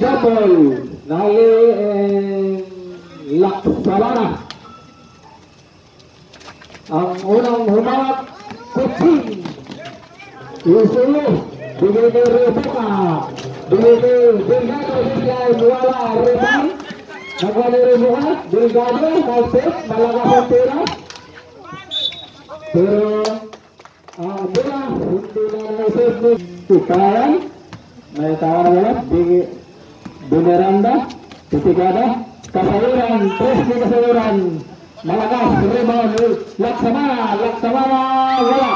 Jabal Nali Laksarana. Ang unang humarap kucing Yusuluh Bini Rebuka Bini Brigado Bidai Muala Reban Nagwani Rebuka Brigado Halsif Malaga Hontera Bila Huntunan Mesif Tukaran Maya Tawar Bola Bumeranda ketika ada kesaluran terus di kesaluran Malaga Reban Laksamana Bola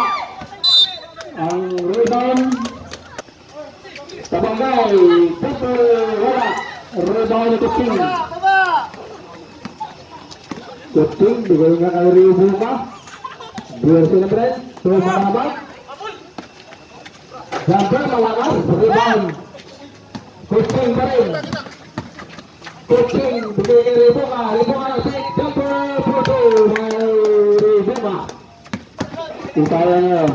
Rebound Tabangai Putu Wala Rebound Kucing Kucing digolongkan oleh Ribuka Biar Sinebret Terus Manabat Jamper Malakas Rebound Kucing Kering Kucing Begini Ribuka nanti Jamper Putu Ribuka Upayanya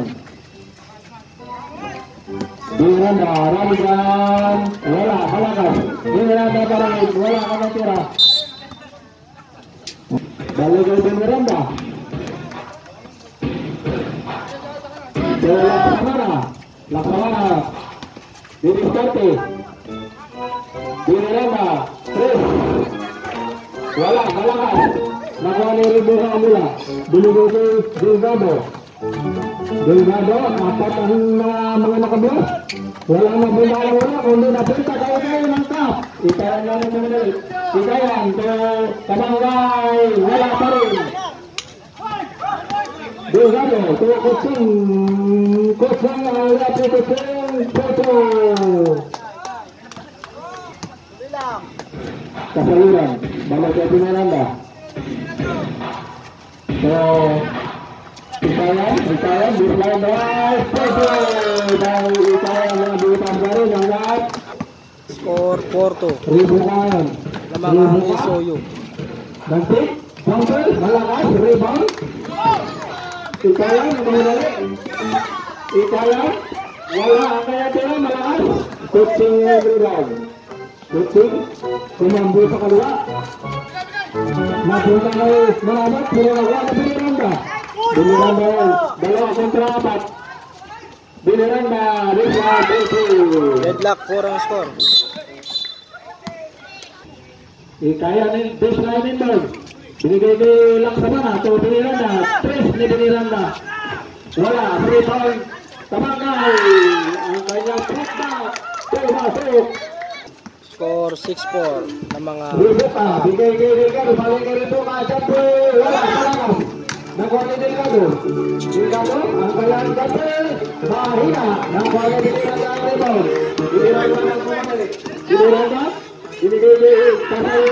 dengan darah dan bola balakan dengan darah bola amatera balik ke Bumeranda bola Laksamana Dini Skate Bumeranda terus bola balakan Nakwani Ribuka Amula Bulu-Bulu Brigado Brigado apa mengenakan bola walang magbibala wala kundi napunta kayo kayo ng top itayan lang ng minute itayan to Tabanggay wala pa rin Brigado to Kucing Kucing wala po Kucing Puto kasaluran balik sa Bumeranda so itayan Bumeranda Puto skor Porto Ribuan Lamangan Soyo nanti Bangkal Malakas Rebound Italia kembali Italia wala akaya tira Malakas Kucing Rebound Kucing Kumambu Sakalua Mabunta kali Malabat Bumeranda Bala kontra apat Bumeranda deadlock kurang skor Ikaya nih, baseline inbound. Bini Laksamana atau Bumeranda, Tris nih Bumeranda. Bola free point, Tabanggay. Angkanya Putra, termasuk. Skor 6-4, Lamangan. Ribuka, Bini balik ke Ribuka, Jambu. Bola Lamangan, Nakwani Delgado. Delgado, angkanya Jambu, Bahina. Nakwani Delgado, rebound. Bumeranda, Nakwani. Bumeranda. Ini Tabanggay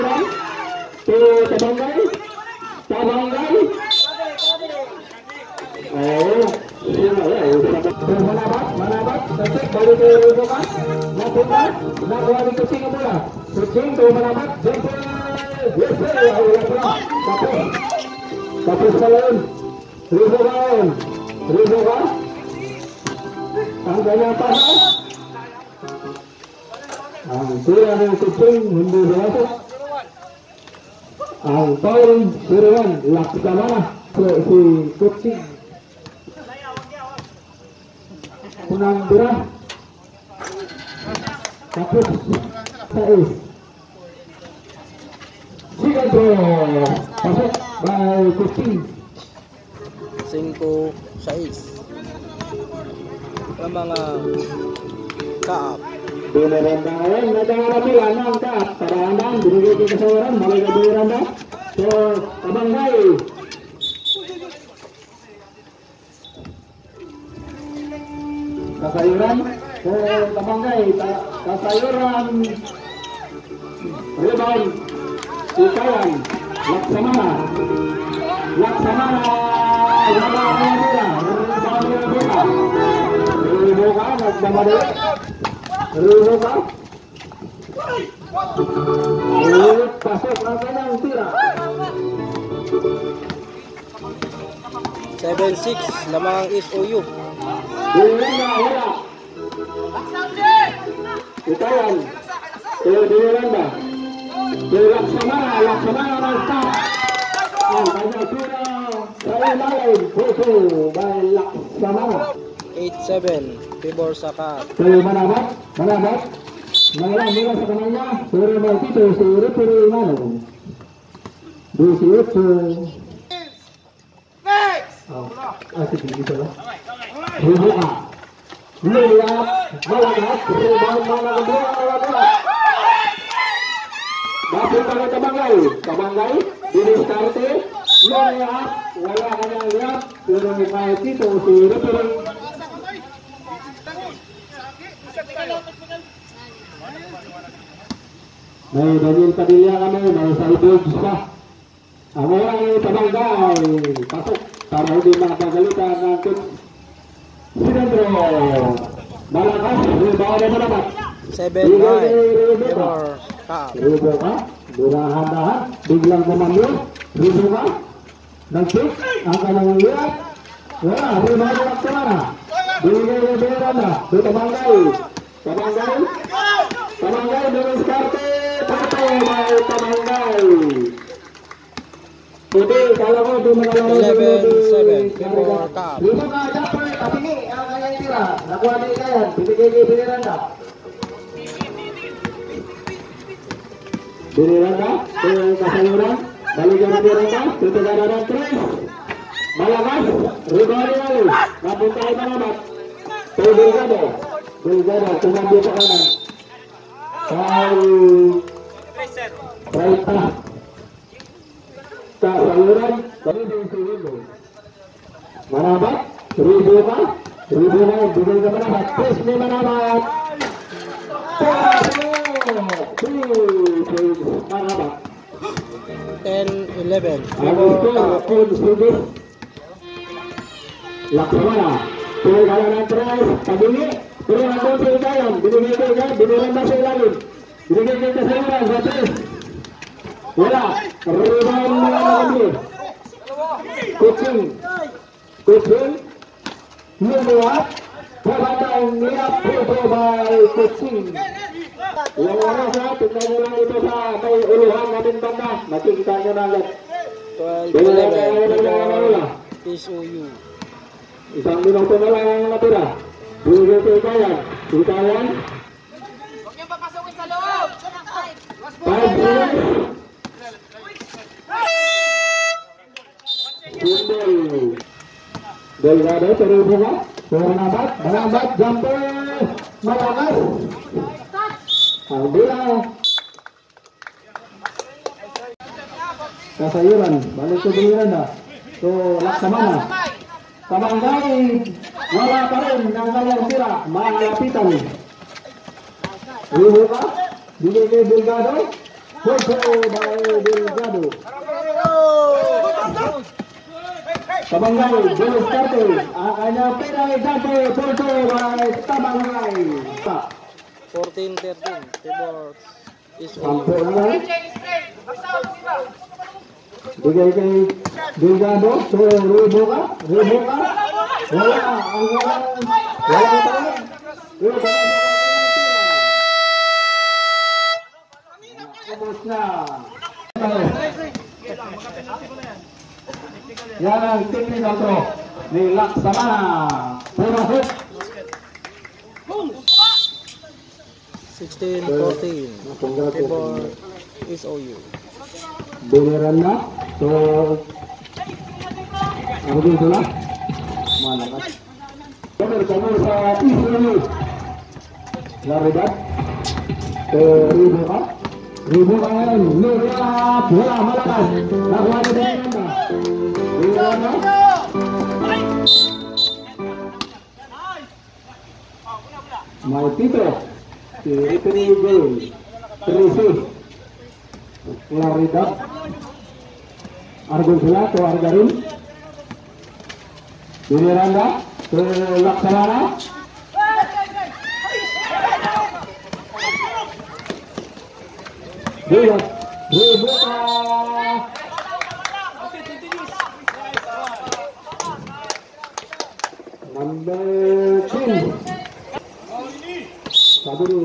to Tabanggay Manabat tetap balik ke Ribuka Nakubat Nakubat Kucing bola Kucing to Manabat Jumper Kapus Salon Ribuka tangganya Tahan Angkuran Kucing Hindu Berasa Angkuran Suruhan Laksamana si Kucing Punang Birah Kapus Sais Sikado Pasok by Kucing 5-6 Lamangan Kaap Bumeranda yang negara pilihan angkat terandang berikut keseluruhan balik ke Bumeranda ke Tabanggay kasayuran ke Tabanggay kasayuran rebound Itayan Laksamana rebound Ribuka pasok Laksamana utira 7-6 Lamangan SOU Bumeranda Itayan 8 Lihat melihat perubahan mana kedua lawan bola. Masuk pada Kabanggai ini starti. Lihat bola hanya lihat turun itu turun. Nah dari tadi lihat kami dari Saibu Kisah. Amin Kabanggai masuk taruh di mata gelita ngangkut. Sabur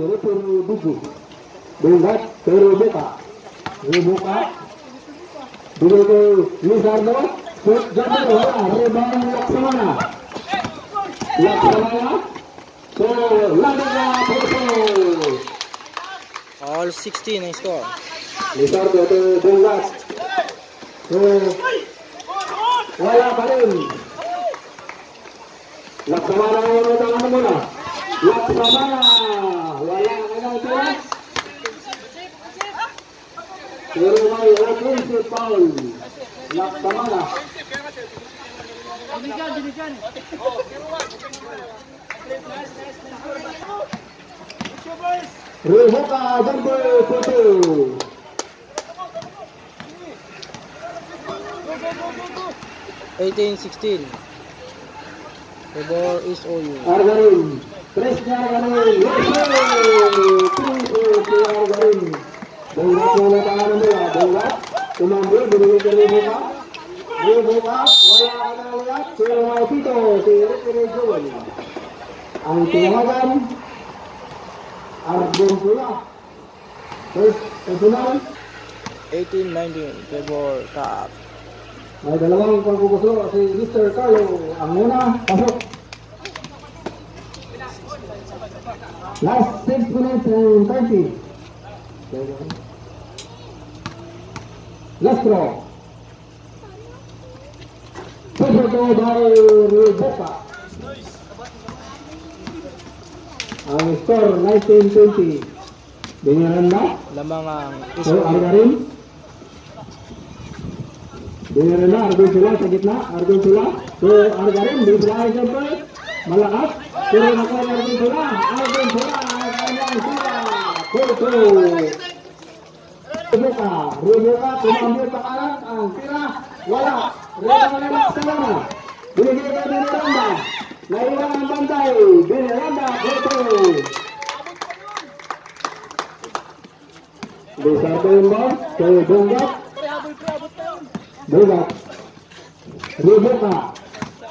Rupur Bubu buat terbuka, dibuka, begitu Lizardo, Jatah bola, rebound Laksana, Laksana, all 16 nice score. Lizardo to Bungas, Wala Karim, Laksana yang tangan bola, Laksana, Wala yang tangan. Terima kasih Paul. Laksamana. Rebuka jambu foto. Go. 18-16. The ball is all you. Argarin. Presnya Argarin. Argarin. Bungas mulai tangan bola, bungas mengambil berulang kali bungas, lihat semua itu kiri jual. Angkatan, Arjun pula, terus kemudian 18-19 Pebble Cup. Nah dalam angkatan kukusur si Mister Carlo Anguna masuk. Last 6 minutes and 20. Let's go. Football dari Rebecca. Score 19-20. Dengan rendah. Lamangang. Argarin. Dengan rendah Arjun Sula ke gitna. Arjun Sula ke Argarin. Di belakang sampai melekat. Turun ke Arjun Sula. Arjun Sula. Arjun Sula. Foto. Rebuka mengambil tekanan Angkira Wala Rebuka lewat Selama Bidikirkan dari Randa Lahirangan pantai Bini Randa Foto Besar Tembak ke Bunggak Bunggak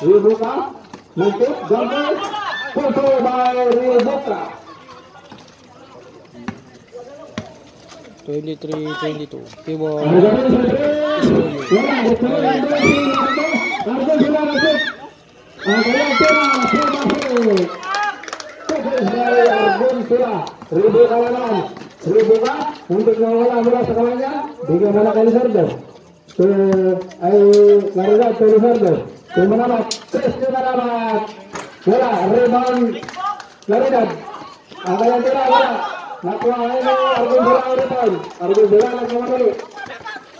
Rebuka Nantik Jambil Foto by Rebuka 23-22. Keyboard. Untuk mengelola bola sekolahnya bagaimana kali server? Nakwa ini Arjun Sula depan, Arjun Sula nak kembali.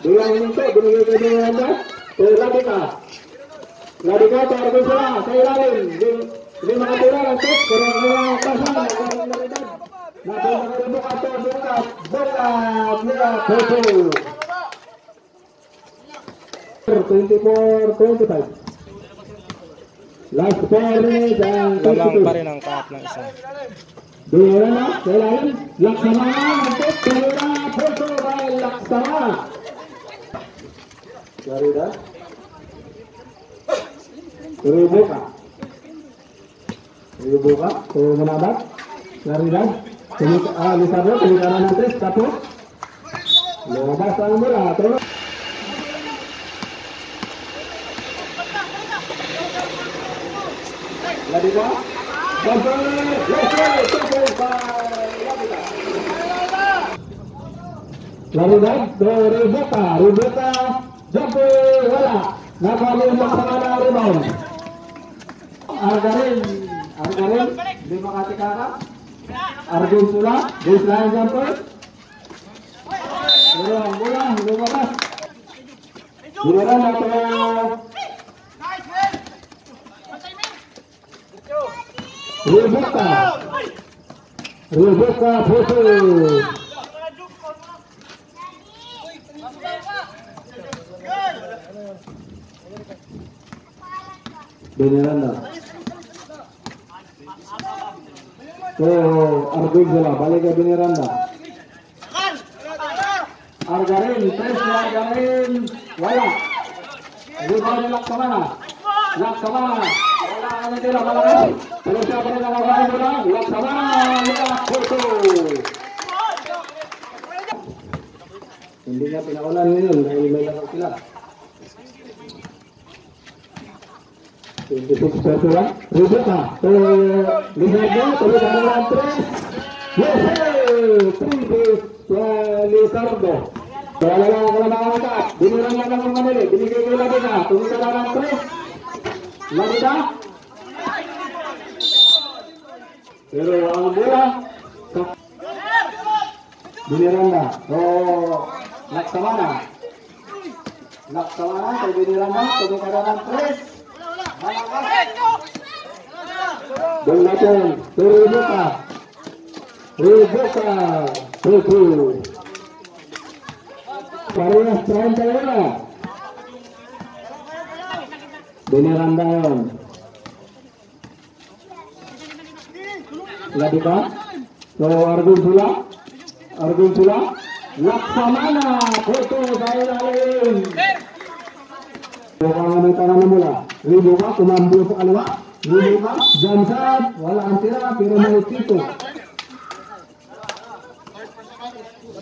Dia minta berulang-ulang anda terladika, ladika Arjun Sula saya lain. Di mana bola nanti kurang bola pasang. Nakwa terbuka terbuka bola betul. 24-25. Last peri dan lalang peri nangkap nangsa. Dua selain Laksamana untuk Garuda foto by Laksamana. Garuda. Rebuka menabat. Garuda. Lizardo penikaran nanti satu. Lepas tanggul atau. Ladika. Lalu dah dari Rebecca Jampi Wala Nakali Laksamana rebound Argarin Bima Katikara Arjun Sula Deslan Jampi Bulang Rebecca Bulang atau Rebuka foto. Beneranda. Arjun Sula balik ke Beneranda. Argarin, Wala. Rebuka Laksamana. Wala ada bola. Terus siapa yang akan melawan bola? Laksamana, Laksamana, foto. Hindi na pinaunan ngayon dahil may lakaw sila. Tutup sa sila. Rubot ha. Lizardo, tuloy ang mga tres. Yes, hey! Tribute sa Lizardo. Kaya lang ako na makakakat. Binirang lang ang manili. Binigay ko lagi na. Tuloy na lang ang tres. Lagi na. Pero ang bola. Biniranda. Oh, Laksamana. Laksamana kay Biniranda. Tuloy na lang tres. Bung natin, terbuka, tujuh, paruh terakhir mana? Beneran dalam, lagi pak, so Arjun Sula, Laksamana, betul saya lain. Orang tanam mula, ribuan kumambil alwa, ribuan jamsat, walau antara piramid itu,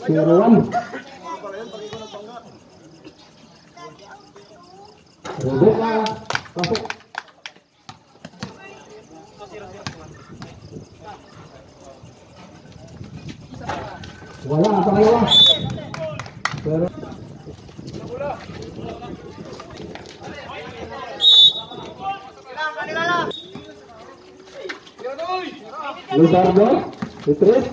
piramid. Ribuan, kasut. Walau apa alwa? Lizardo, Beatriz.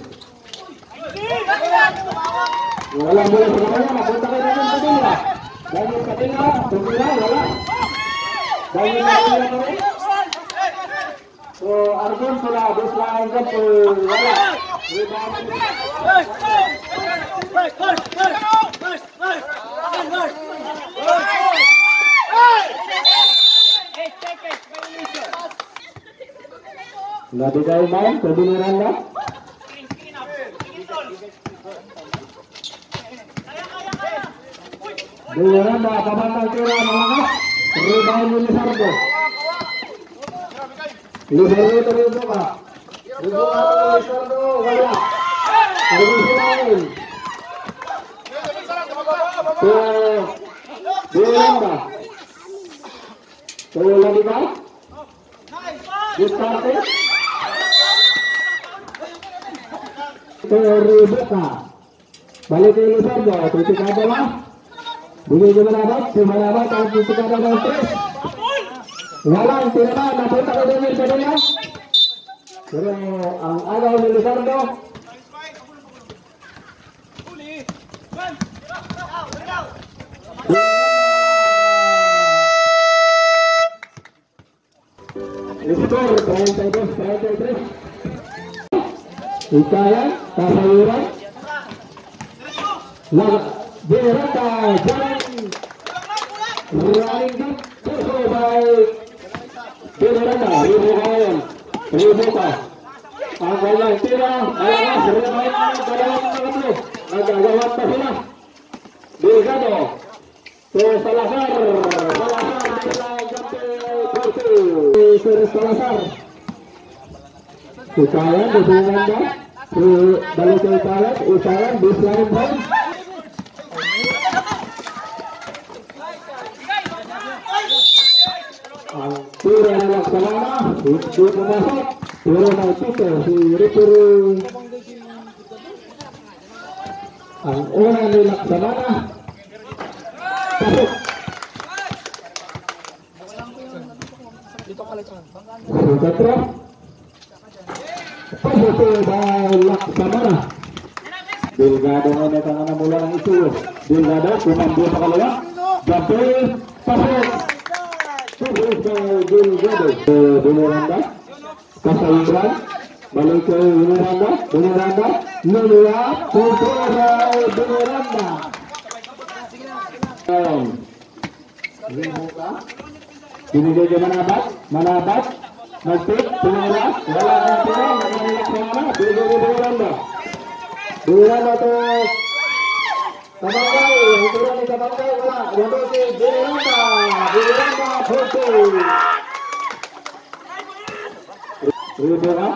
Bola boleh bermain, masuk tangan dengan Katina. Dengan Katina, Katina, bola. Dengan Katina kami. So Arjun bola, bola Arjun bola. Nggak digawe main, kebenaran nggak? Beneran nggak, kapan nanti orang nggak? Rebahan Lizardo. Lizardo terbuka. Terbuka Lizardo, wala. Terbuka lain. Beneran nggak? Terlalu lagi nggak? Dispartis? Terbuka balik ke Lizardo, kritik ada lah bunyi gimana abad, kalau kritik ada abad terus walang, tidak ada, nampaknya ada di Lizardo terus, ang agaw di Lizardo Lizardo, terus Italia, Tasawira, Berata, Jalan, Ralingkan, Tersobai, Berata, Ribukayan, Ribuka, Angkanya, Tira, Ayah, Bermain, Agak-agak Tasila, Delgado, Salazar, Salazar, Ucalan dukungan dah, balik ke ucalan baseline dah. Turun Laksamana, turun masuk, turun masuk turun. Orang Laksamana masuk. Terus. Betul balak Laksamana. Delgado ada tangan bola yang itu. Delgado cuma dua kali lewat. Jatuh pasir. Sudah Delgado. Delgado. Kasaliran. Balik ke Delgado. Delgado. Nurwa. Putra Delgado. Ini dia zaman abad. Mana abad? Masih pengeras, dalam antara mengenai mana Belanda atau Tabangkai, ukuran Tabangkai mana? Untuk si Belanda betul. Ribuka,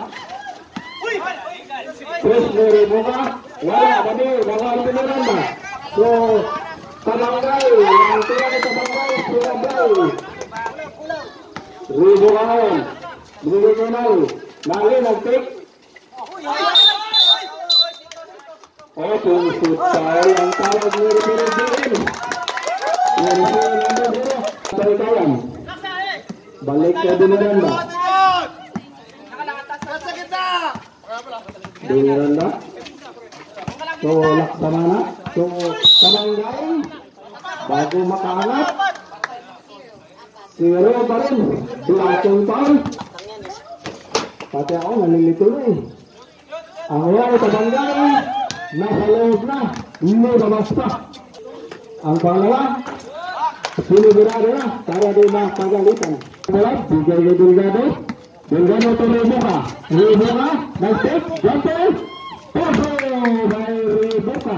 terus ribuka, wala kami bawa Belanda. Balik ke Dinanda. Dinanda. So, laksamana. So, Kalanggayang. Bago makaangat. Siro pa rin. Dulatong taon. Pati ako, nalilito na eh. Ang ayaw, Kalanggayang. Nasalawag na. Hindi na basta. Ang pangalawa. Sini berada lah, saya di rumah pagalitan. Dalam tiga Delgado terbuka, masuk, jatuh, terbuka.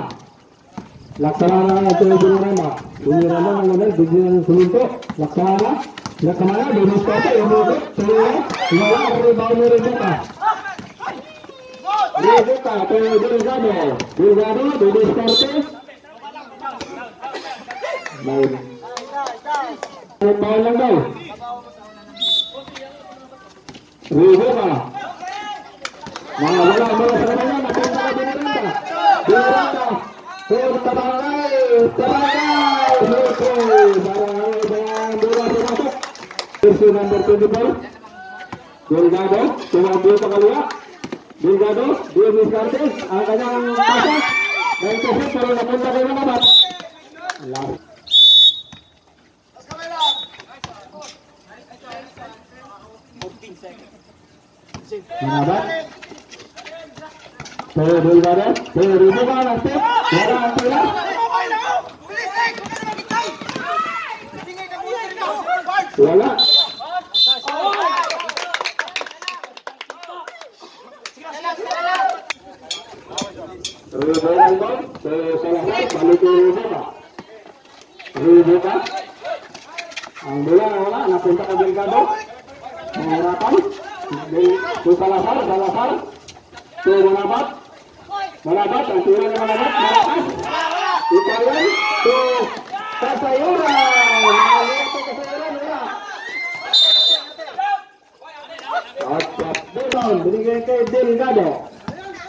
Laksana itu Dinirama mengenai tujuan seluntup, Laksana demonstrasi yang berikut, seluruh, terbuka, Delgado demonstrasi. Baik. Bawal lang daw. Ribo ka. Mga wala mula sa kanila. Napunta ka Dinaranda. Kung tatanggay. Jersey number 24. Delgado. Tumambio pa kaliwa. Delgado. Dionis Cartes. Ang kanyang pasas. 96 pero napunta kayo na naman. Last. Mengabak, saya beli barang, saya ribu barang, saya Salahar, tuh melabat, anturan melabat, Italian, tuh Kasayura,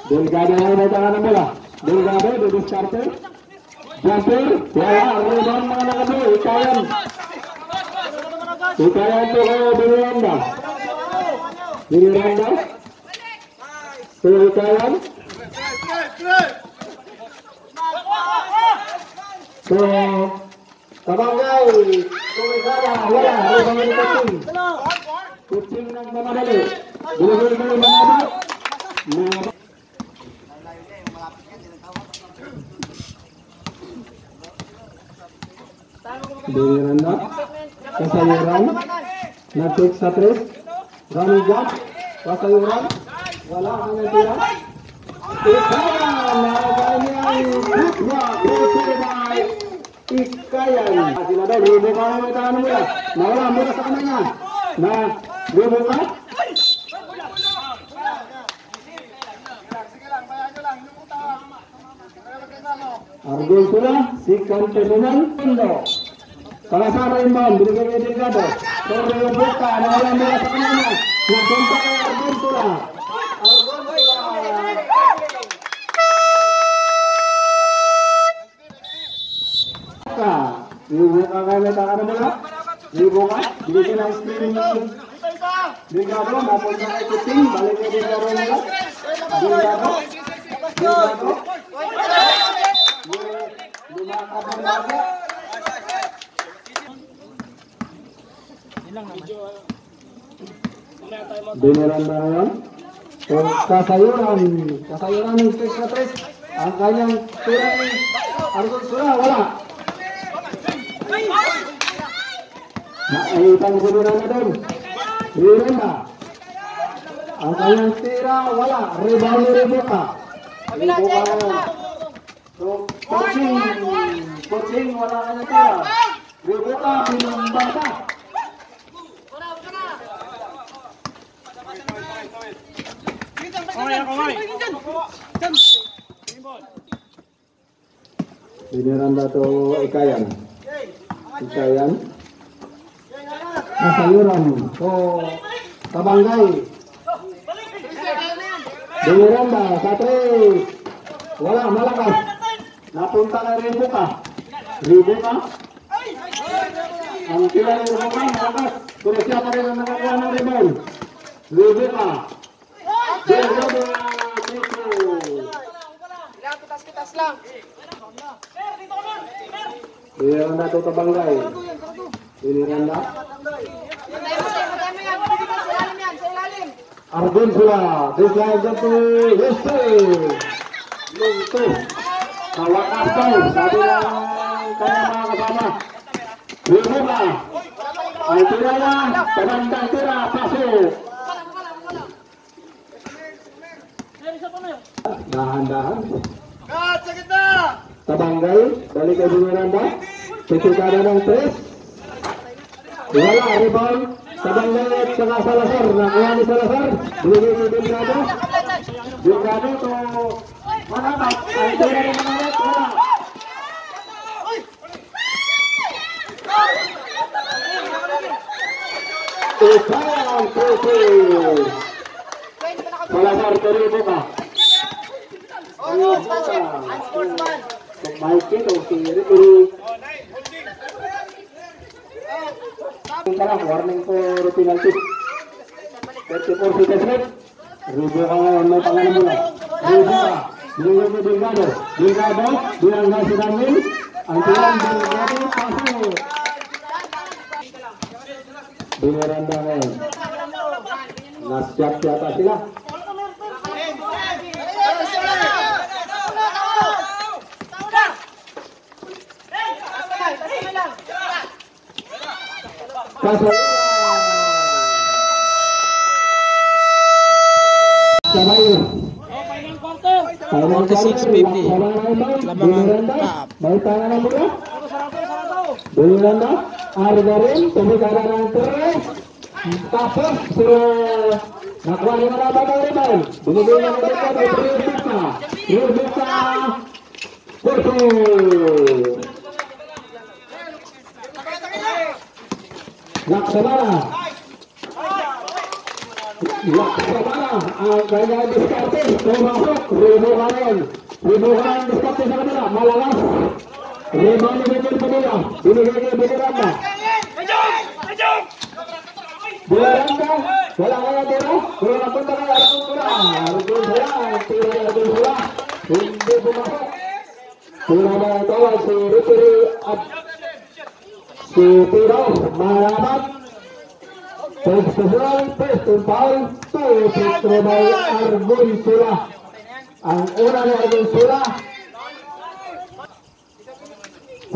Delgado yang menandakan bola, Delgado duduk charter, Jasper, bola, Rudon menandakan bola, Italian tuh Belanda. Dinaranda, Sultan, Tabanggay, kucing dan memadali, Dinaranda, Kasayuran, Natik Satres. Ramizat, Kasayuran, Walah Anadira, Ikayan, Naganyang, Kutba, Kuturbay, Ikayan. Silahkan dibuka oleh tangan mula, Maulah mula seandainya. Nah, dibuka. Argul Sula, Sikan Pesunan, Indo. Kalasar Imbang, Brigadier Delgado. Terbuka, Maulah mula seandainya. Napunta kay Argentula. Dibuka kay Metaka na mula. Dibuka. Biligin ang screen. Delgado. Napunta kay Kuting. Balik kay Delgado nila. Delgado. Delgado. Lumakap ang laga. Ilang naman. Dinaranda ngayon. Kasayuran ng Texatres. Ang kanyang tira ni Argon Sula, wala. Naitang sa Dinaranda doon. Dinaranda. Ang kanyang tira, wala. Rebound ni Rebuka. Rebuka ngayon. So, coaching, wala kanyang tira. Rebuka, pinumbata. Beneran atau ikayan? Ikayan. Sayuran. Oh, tabanggai. Beneran dah, satu. Walah malah kah? Napuntal ribu kah? Ribu kah? Angkiran ribu kah? Makas. Terus siapa yang menang ribu? Ribu kah? Ini rendah atau tabanggai? Ini rendah. Arjun Sula, Desa Jati, Hesti, Luntuh, Kawakasau, satu kayama kesana, Wibuka, Aitiraya, Penantang Tira, Pasu. Dahan-dahan. Tabanggai, balik ke dunia Randa, ketika ada yang tris, Wala, Ribon, Tabanggai tengah Salazar, Nakwani Salazar, Bulu-Bulu Bilkada, Bilkada itu mana Pak? Itu dari mana Pak? Tukang Tuti Salazar dari Buka baik itu kiri-kiri warning for penalty. Laksana, gaya diskatif, termasuk ribuan diskatif sebenarnya, malalas, ribuan dibikin penila, ini gaya beranda. Beranda, bola gaya tira, bola pun tengah, bola untuk masuk, bola tawar si Ripiri, si Tiro, Malamat. Terus sesuai pertumpahan tuh terbaik Arjun Sula, orang Arjun Sula,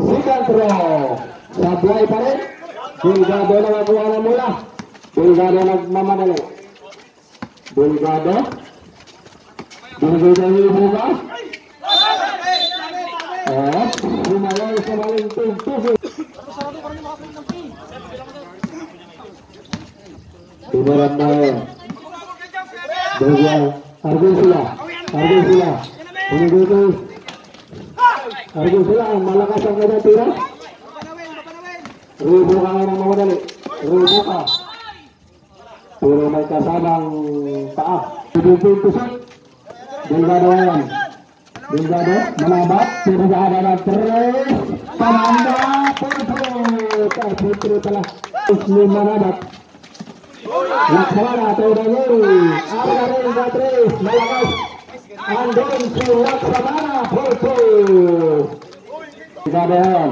Sikantro, Sablai Paret, Bulgado nama buana mula, Bulgado nama dulu, Bulgado, Bulgado ini buka, lumayan semalam tuh. Beneran main berjuang Arjun Sula menunggu Arjun Sula malah kasar saja tidak ribu kalah nama modal ribu ah turun mereka sabang taaf ribu pusat Bingkado melambat tidak ada terus penanda putri telah musliman adat Laksana Terdanguri, Ardarin Batris, Malakas, Andon Sulaksana, Porto. Bilkadam,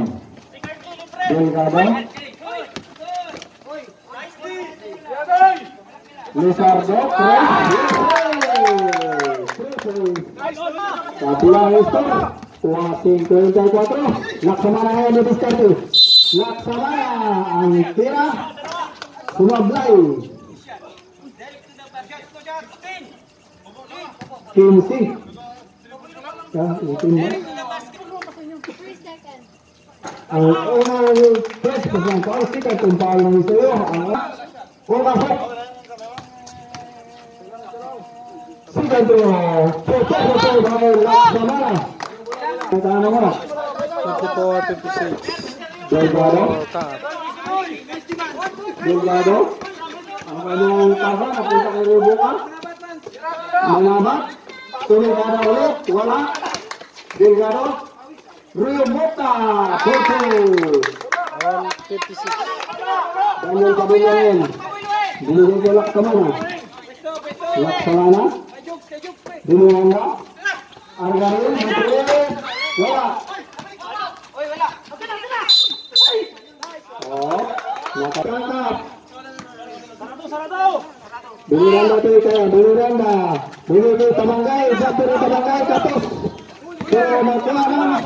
Lisardo, Kapula Listor, Wasing ke-4, Laksana yang dibiskartu, Laksana Antira, Semua Blay. Kimsi, ya itu ya. Terus yang kau kita tumpal itu, kau masuk. Sudah tu, kita mana? Kita mana? 54-56. Delgado. Ang kanyang pasa, napunta kay Rebuka. Malabat. Tulungada ulit. Wala. Delgado. Rebuka. 56. Daniel Kabuyayan. Dinirin ko Laksamana. Laksamana. Dinirin Argarin. Wala. Oh, nakatangkap. Biniranda Tita, Biniranda. Biniranda Tamangkai, satu di Tamangkai, satu. Kemakularan.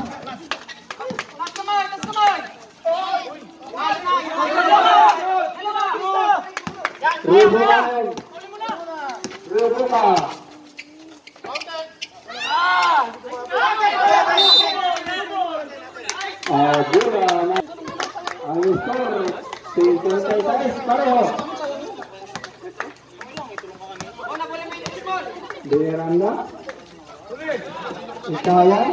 Ribuan. Agura. Agustor. 53 parejo. Beranda. Italian.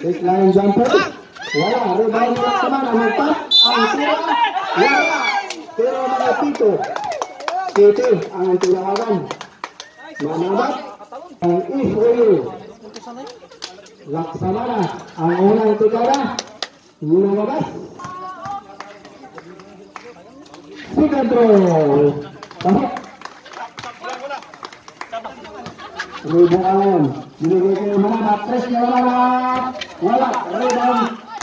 Baseline jumper. Wala. Ribuan Laksamana. Mantap. Antura. Wala. Pero Magatito. Tito. Antura Aram. Manabat. Ang Israel. Laksamana. Ang unang tigara. Manabat. Control. Ribu Alam. Dilihat mana presnya wala.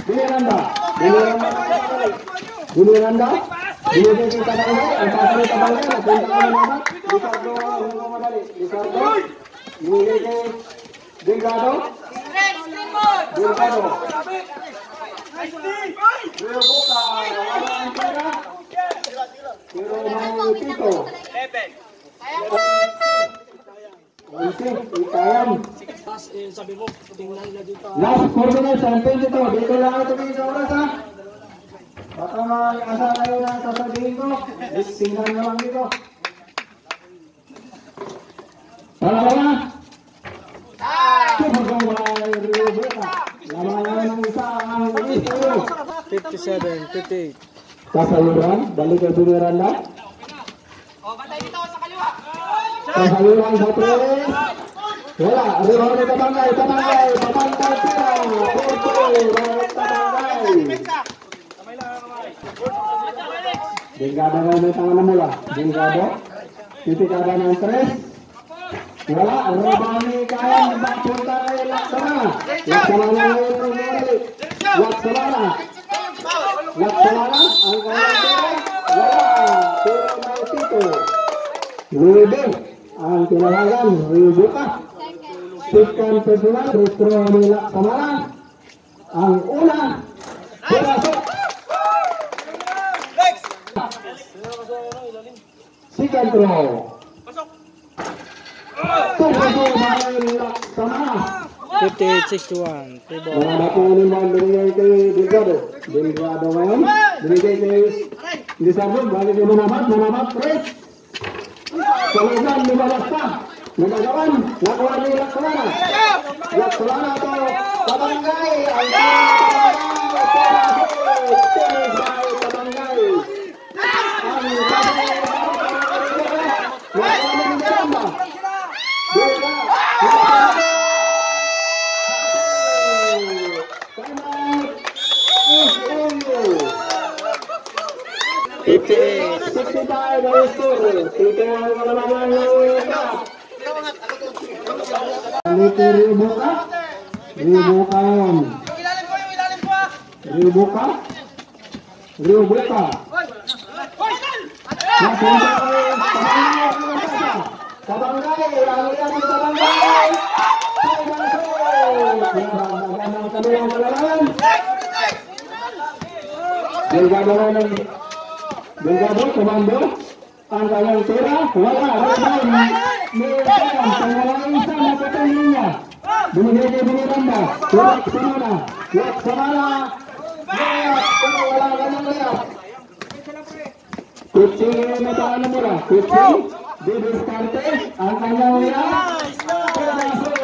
Biranda. Biranda. Dilihat kita tadi. Kita tadi kita Tito. Last corner sampai dito. Dito lang ito sa oras ha. Baka mag-asa kayo na sasabihin ko. Tingnan nyo lang dito. Palabala. Tumagaway Ribuka. Labanan ng isa ang Ribuka. 57-58. Kasaluran, balik ke Biranda. Oh, batay dito sa kaliwa. Kasaluran satu. Wala, ribuan kita Tamangkai sila. Bengkada na may tangan mula. Bengkada. Titik ada ng tres. Wala, ribani kain magpunta kay Laksamana. Laksamana ngayon bumalik. Laksamana. Laksamana, ang kalaban, Tito. Ribu, ang kalaban, Ribuka. Sikkan personal, retro ni Laksamana. Ang una, pumasok. Sikkan terlalu. Tunggu-tunggu main Laksamana. 58-61. Bergabung komando Angkalan Tera, wala Reban Merekan Pengalai sama petaninya Bini Randa Laksamana Kucing Metaan Mura Kucing Bibis Karte Angkalan Wira Termasuk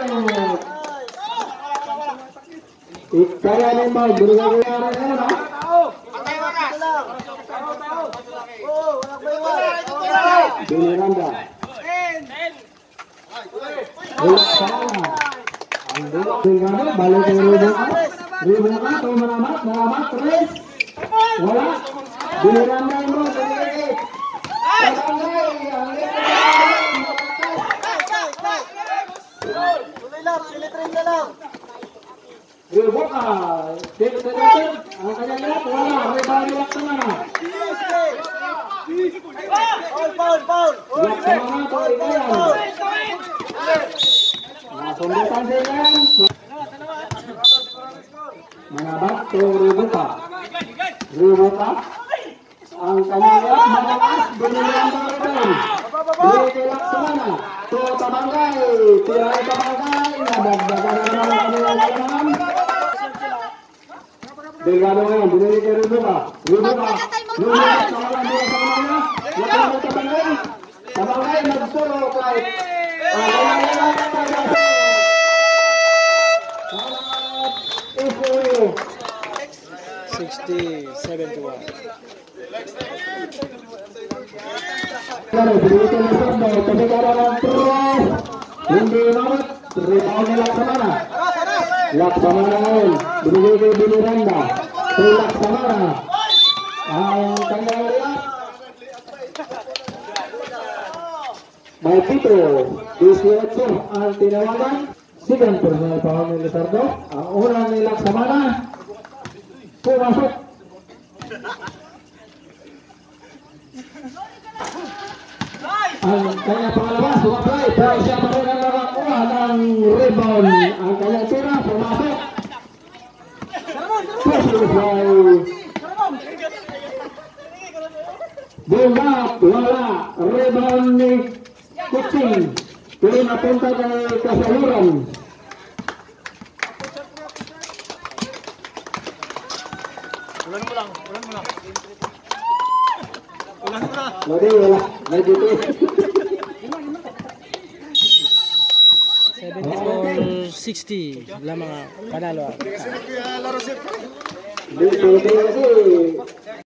Lama kanal.